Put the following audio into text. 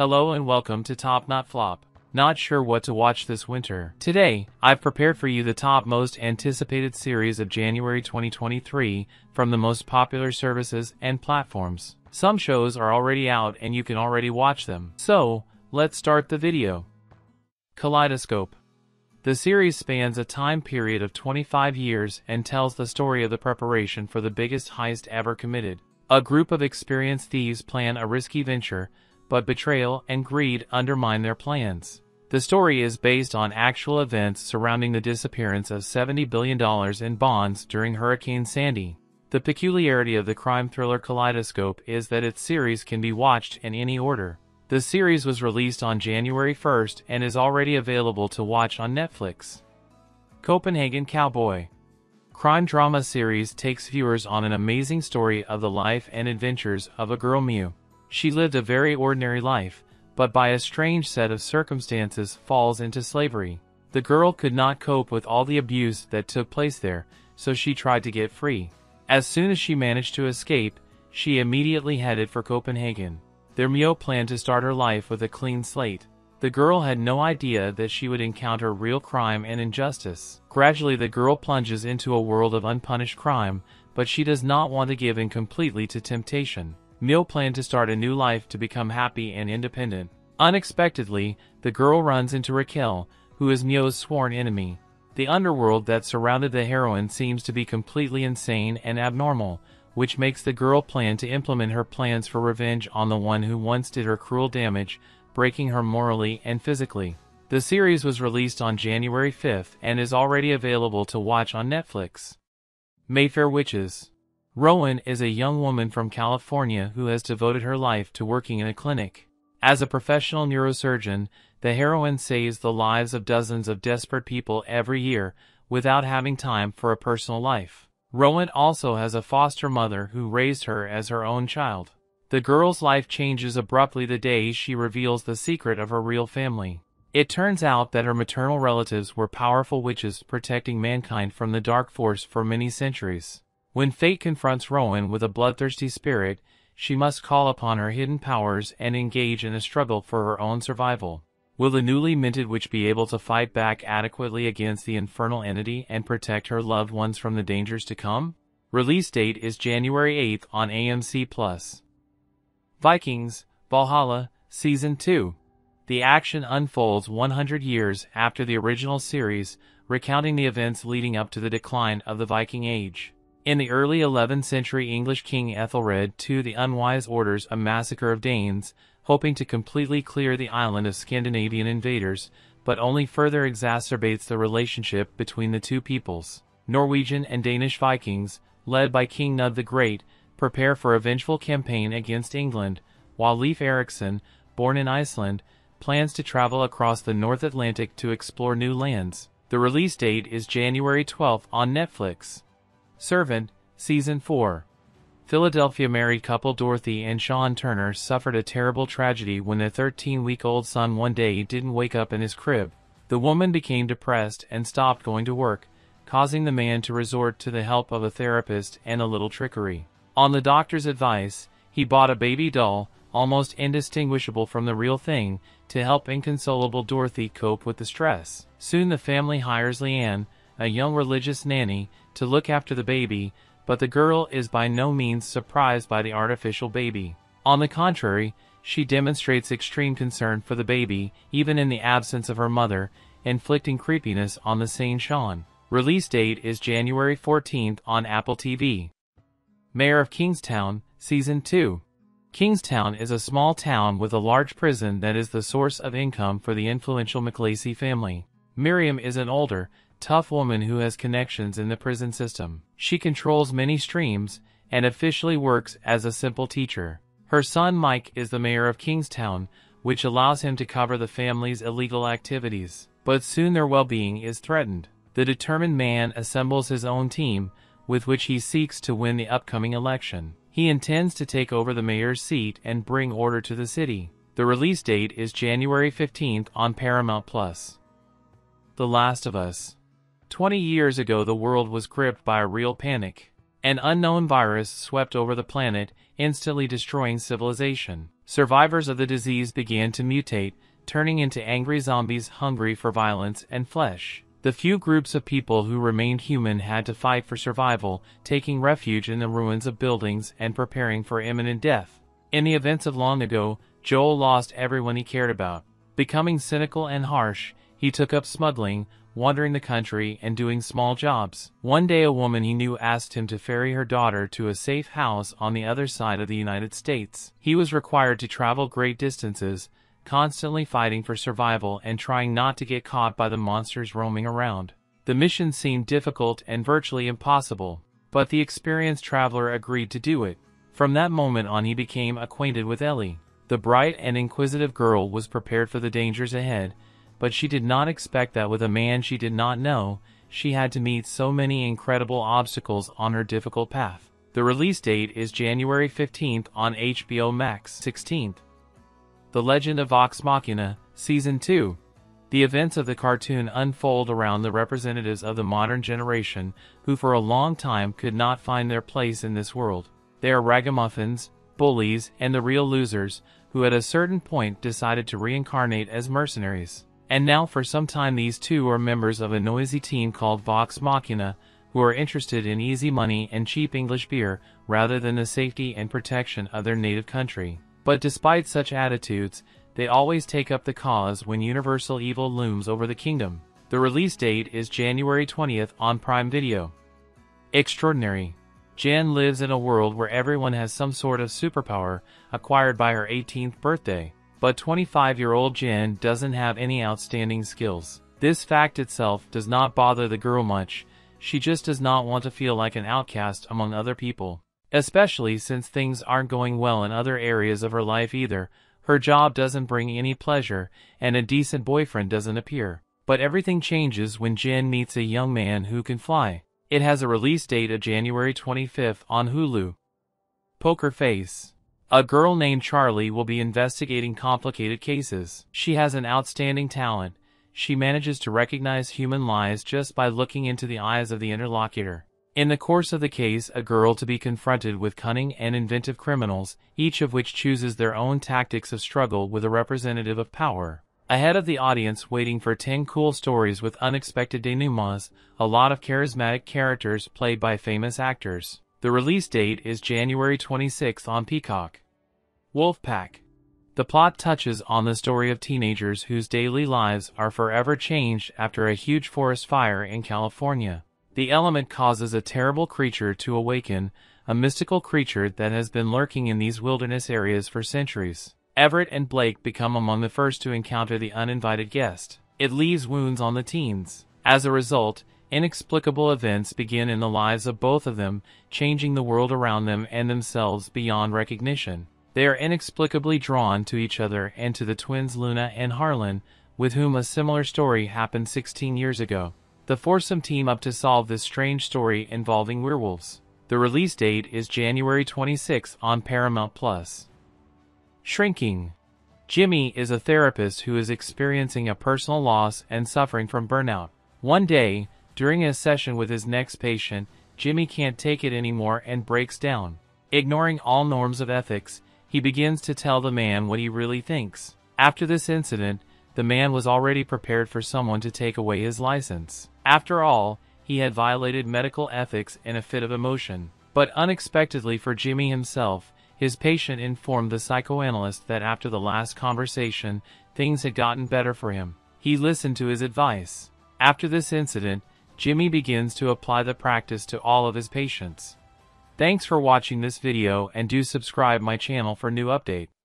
Hello and welcome to Top Not Flop. Not sure what to watch this winter? Today, I've prepared for you the top most anticipated series of January 2023 from the most popular services and platforms. Some shows are already out and you can already watch them. So, let's start the video. Kaleidoscope. The series spans a time period of 25 years and tells the story of the preparation for the biggest heist ever committed. A group of experienced thieves plan a risky venture, but betrayal and greed undermine their plans. The story is based on actual events surrounding the disappearance of $70 billion in bonds during Hurricane Sandy. The peculiarity of the crime thriller Kaleidoscope is that its series can be watched in any order. The series was released on January 1st and is already available to watch on Netflix. Copenhagen Cowboy. Crime drama series takes viewers on an amazing story of the life and adventures of a girl Mew. She lived a very ordinary life, but by a strange set of circumstances falls into slavery. The girl could not cope with all the abuse that took place there, so she tried to get free. As soon as she managed to escape, she immediately headed for Copenhagen. Their Mio planned to start her life with a clean slate. The girl had no idea that she would encounter real crime and injustice. Gradually the girl plunges into a world of unpunished crime, but she does not want to give in completely to temptation. Mio planned to start a new life to become happy and independent. Unexpectedly, the girl runs into Raquel, who is Mio's sworn enemy. The underworld that surrounded the heroine seems to be completely insane and abnormal, which makes the girl plan to implement her plans for revenge on the one who once did her cruel damage, breaking her morally and physically. The series was released on January 5th and is already available to watch on Netflix. Mayfair Witches. Rowan is a young woman from California who has devoted her life to working in a clinic. As a professional neurosurgeon, the heroine saves the lives of dozens of desperate people every year without having time for a personal life. Rowan also has a foster mother who raised her as her own child. The girl's life changes abruptly the day she reveals the secret of her real family. It turns out that her maternal relatives were powerful witches protecting mankind from the dark force for many centuries. When fate confronts Rowan with a bloodthirsty spirit, she must call upon her hidden powers and engage in a struggle for her own survival. Will the newly minted witch be able to fight back adequately against the infernal entity and protect her loved ones from the dangers to come? Release date is January 8th on AMC+. Vikings: Valhalla, Season 2. The action unfolds 100 years after the original series, recounting the events leading up to the decline of the Viking Age. In the early 11th century, English King Æthelred II the Unwise orders a massacre of Danes, hoping to completely clear the island of Scandinavian invaders, but only further exacerbates the relationship between the two peoples. Norwegian and Danish Vikings, led by King Knud the Great, prepare for a vengeful campaign against England, while Leif Eriksson, born in Iceland, plans to travel across the North Atlantic to explore new lands. The release date is January 12th on Netflix. Servant, Season 4. Philadelphia married couple Dorothy and Sean Turner suffered a terrible tragedy when their 13-week-old son one day didn't wake up in his crib. The woman became depressed and stopped going to work, causing the man to resort to the help of a therapist and a little trickery. On the doctor's advice, he bought a baby doll, almost indistinguishable from the real thing, to help inconsolable Dorothy cope with the stress. Soon the family hires Leanne, a young religious nanny, to look after the baby, but the girl is by no means surprised by the artificial baby. On the contrary, she demonstrates extreme concern for the baby, even in the absence of her mother, inflicting creepiness on the sane Sean. Release date is January 14th on Apple TV. Mayor of Kingstown, Season 2. Kingstown is a small town with a large prison that is the source of income for the influential McLacey family. Miriam is an older, tough woman who has connections in the prison system. She controls many streams and officially works as a simple teacher. Her son Mike is the mayor of Kingstown, which allows him to cover the family's illegal activities. But soon their well-being is threatened. The determined man assembles his own team, with which he seeks to win the upcoming election. He intends to take over the mayor's seat and bring order to the city. The release date is January 15th on Paramount+. The Last of Us. 20 years ago the world was gripped by a real panic. An unknown virus swept over the planet, instantly destroying civilization. survivors of the disease began to mutate, turning into angry zombies hungry for violence and flesh. The few groups of people who remained human had to fight for survival, taking refuge in the ruins of buildings and preparing for imminent death. In the events of long ago, Joel lost everyone he cared about. Becoming cynical and harsh, he took up smuggling, wandering the country and doing small jobs. One day a woman he knew asked him to ferry her daughter to a safe house on the other side of the United States. He was required to travel great distances, constantly fighting for survival and trying not to get caught by the monsters roaming around. The mission seemed difficult and virtually impossible, but the experienced traveler agreed to do it. From that moment on he became acquainted with Ellie. The bright and inquisitive girl was prepared for the dangers ahead, but she did not expect that with a man she did not know, she had to meet so many incredible obstacles on her difficult path. The release date is January 15th on HBO Max. 16th. The Legend of Vox Machina, Season 2. The events of the cartoon unfold around the representatives of the modern generation, who for a long time could not find their place in this world. They are ragamuffins, bullies, and the real losers, who at a certain point decided to reincarnate as mercenaries. And now for some time these two are members of a noisy team called Vox Machina, who are interested in easy money and cheap English beer, rather than the safety and protection of their native country. But despite such attitudes, they always take up the cause when universal evil looms over the kingdom. The release date is January 20th on Prime Video. Extraordinary. Jan lives in a world where everyone has some sort of superpower, acquired by her 18th birthday. But 25-year-old Jan doesn't have any outstanding skills. This fact itself does not bother the girl much, she just does not want to feel like an outcast among other people. Especially since things aren't going well in other areas of her life either, her job doesn't bring any pleasure, and a decent boyfriend doesn't appear. But everything changes when Jan meets a young man who can fly. It has a release date of January 25th on Hulu. Poker Face. A girl named Charlie will be investigating complicated cases. She has an outstanding talent. She manages to recognize human lies just by looking into the eyes of the interlocutor. In the course of the case, a girl to be confronted with cunning and inventive criminals, each of which chooses their own tactics of struggle with a representative of power. Ahead of the audience waiting for 10 cool stories with unexpected denouements, a lot of charismatic characters played by famous actors. The release date is January 26th on Peacock. Wolf Pack. The plot touches on the story of teenagers whose daily lives are forever changed after a huge forest fire in California. The element causes a terrible creature to awaken, a mystical creature that has been lurking in these wilderness areas for centuries. Everett and Blake become among the first to encounter the uninvited guest. It leaves wounds on the teens. As a result, inexplicable events begin in the lives of both of them, changing the world around them and themselves beyond recognition. They are inexplicably drawn to each other and to the twins Luna and Harlan, with whom a similar story happened 16 years ago. The foursome team up to solve this strange story involving werewolves. The release date is January 26 on Paramount+. Shrinking. Jimmy is a therapist who is experiencing a personal loss and suffering from burnout. One day, during a session with his next patient, Jimmy can't take it anymore and breaks down. Ignoring all norms of ethics, he begins to tell the man what he really thinks. After this incident, the man was already prepared for someone to take away his license. After all, he had violated medical ethics in a fit of emotion. But unexpectedly for Jimmy himself, his patient informed the psychoanalyst that after the last conversation, things had gotten better for him. He listened to his advice. After this incident, Jimmy begins to apply the practice to all of his patients. Thanks for watching this video and do subscribe my channel for new update.